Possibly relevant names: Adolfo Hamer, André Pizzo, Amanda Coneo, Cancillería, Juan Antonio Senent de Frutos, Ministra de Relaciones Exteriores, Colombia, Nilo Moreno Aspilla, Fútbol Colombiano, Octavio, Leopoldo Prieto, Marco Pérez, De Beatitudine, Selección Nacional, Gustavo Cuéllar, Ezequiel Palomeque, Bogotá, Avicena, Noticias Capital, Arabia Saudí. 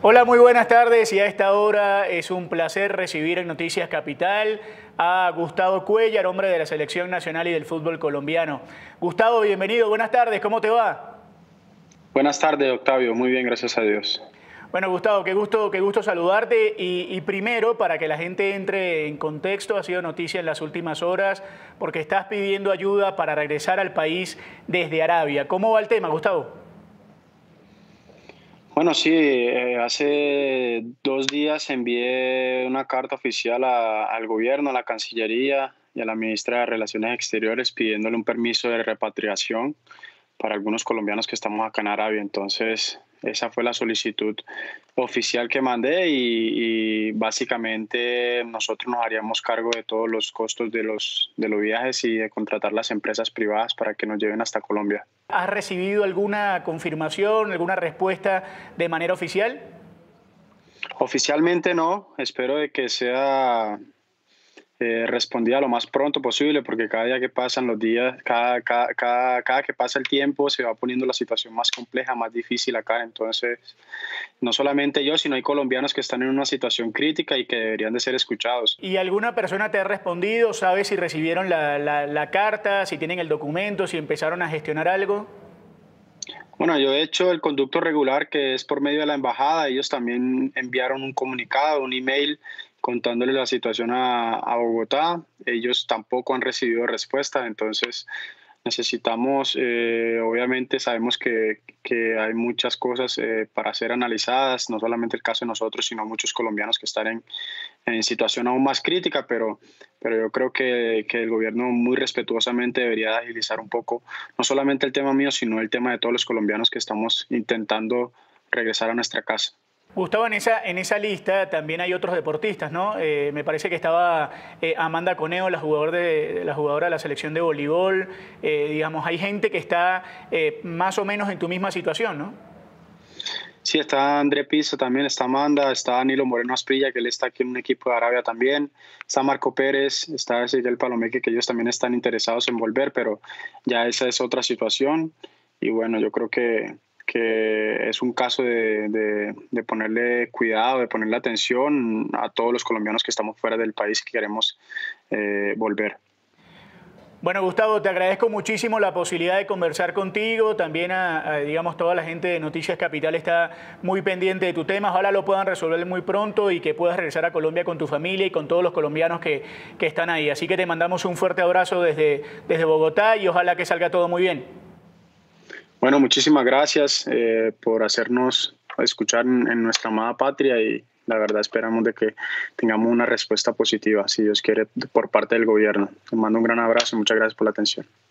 Hola, muy buenas tardes, y a esta hora es un placer recibir en Noticias Capital a Gustavo Cuéllar, hombre de la Selección Nacional y del Fútbol Colombiano. Gustavo, bienvenido, buenas tardes, ¿cómo te va? Buenas tardes, Octavio, muy bien, gracias a Dios. Bueno, Gustavo, qué gusto saludarte y primero, para que la gente entre en contexto, ha sido noticia en las últimas horas porque estás pidiendo ayuda para regresar al país desde Arabia. ¿Cómo va el tema, Gustavo? Bueno, sí, hace 2 días envié una carta oficial al gobierno, a la Cancillería y a la Ministra de Relaciones Exteriores pidiéndole un permiso de repatriación para algunos colombianos que estamos acá en Arabia. Entonces, esa fue la solicitud oficial que mandé y básicamente nosotros nos haríamos cargo de todos los costos de los viajes y de contratar las empresas privadas para que nos lleven hasta Colombia. ¿Has recibido alguna confirmación, alguna respuesta de manera oficial? Oficialmente no, espero de que sea respondida lo más pronto posible, porque cada día que pasan los días, cada que pasa el tiempo se va poniendo la situación más compleja, más difícil acá. Entonces, no solamente yo, sino hay colombianos que están en una situación crítica y que deberían de ser escuchados. ¿Y alguna persona te ha respondido? ¿Sabes si recibieron la carta, si tienen el documento, si empezaron a gestionar algo? Bueno, yo he hecho el conducto regular, que es por medio de la embajada. Ellos también enviaron un comunicado, un email, contándole la situación a Bogotá. Ellos tampoco han recibido respuesta. Entonces necesitamos, obviamente sabemos que hay muchas cosas para ser analizadas, no solamente el caso de nosotros, sino muchos colombianos que están en situación aún más crítica, pero yo creo que el gobierno muy respetuosamente debería agilizar un poco, no solamente el tema mío, sino el tema de todos los colombianos que estamos intentando regresar a nuestra casa. Gustavo, en esa lista también hay otros deportistas, ¿no? Me parece que estaba Amanda Coneo, la jugadora de la selección de voleibol. Digamos, hay gente que está más o menos en tu misma situación, ¿no? Sí, está André Pizzo también, está Amanda, está Nilo Moreno Aspilla, que él está aquí en un equipo de Arabia también, está Marco Pérez, está Ezequiel Palomeque, que ellos también están interesados en volver, pero ya esa es otra situación. Y bueno, yo creo que es un caso de ponerle cuidado, de ponerle atención a todos los colombianos que estamos fuera del país que queremos volver. Bueno, Gustavo, te agradezco muchísimo la posibilidad de conversar contigo. También, digamos, toda la gente de Noticias Capital está muy pendiente de tu tema. Ojalá lo puedan resolver muy pronto y que puedas regresar a Colombia con tu familia y con todos los colombianos que están ahí. Así que te mandamos un fuerte abrazo desde Bogotá y ojalá que salga todo muy bien. Bueno, muchísimas gracias por hacernos escuchar en nuestra amada patria y la verdad esperamos de que tengamos una respuesta positiva, si Dios quiere, por parte del gobierno. Te mando un gran abrazo y muchas gracias por la atención.